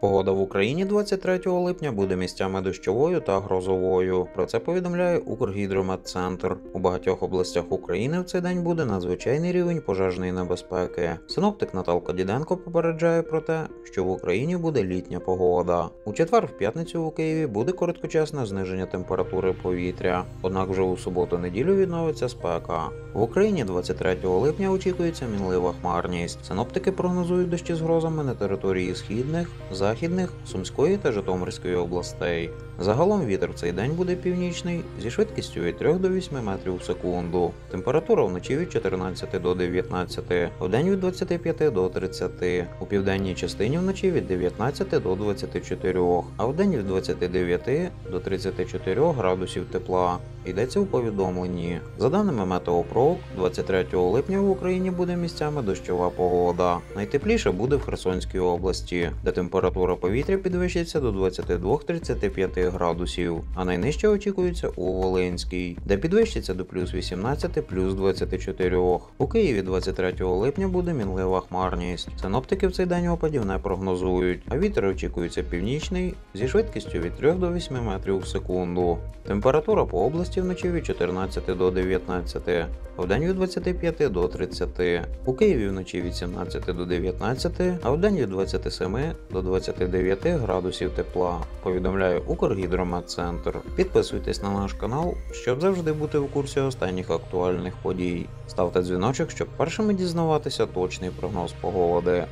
Погода в Україні 23 липня буде місцями дощовою та грозовою. Про це повідомляє Укргідрометцентр. У багатьох областях України в цей день буде надзвичайний рівень пожежної небезпеки. Синоптик Наталка Діденко попереджає про те, що в Україні буде літня погода. У четвер в п'ятницю у Києві буде короткочасне зниження температури повітря. Однак вже у суботу-неділю відновиться спека. В Україні 23 липня очікується мінлива хмарність. Синоптики прогнозують дощі з грозами на території східних, західних, Сумської та Житомирської областей. Загалом вітер в цей день буде північний зі швидкістю від 3 до 8 метрів в секунду. Температура вночі від 14 до 19, вдень від 25 до 30. У південній частині вночі від 19 до 24, а вдень від 29 до 34 градусів тепла. Йдеться у повідомленні. За даними meteoprog, 23 липня в Україні буде місцями дощова погода. Найтепліше буде в Херсонській області, де температура повітря підвищиться до 22-35 градусів, а найнижче очікується у Волинській, де підвищиться до плюс 18, плюс 24. У Києві 23 липня буде мінлива хмарність. Синоптики в цей день опадів не прогнозують, а вітер очікується північний зі швидкістю від 3 до 8 метрів в секунду. Температура по області вночі від 14 до 19, а вдень від 25 до 30. У Києві вночі від 17 до 19, а вдень від 27 до 29 градусів тепла, повідомляє Укргідрометцентр. Підписуйтесь на наш канал, щоб завжди бути в курсі останніх актуальних подій. Ставте дзвіночок, щоб першими дізнаватися точний прогноз погоди.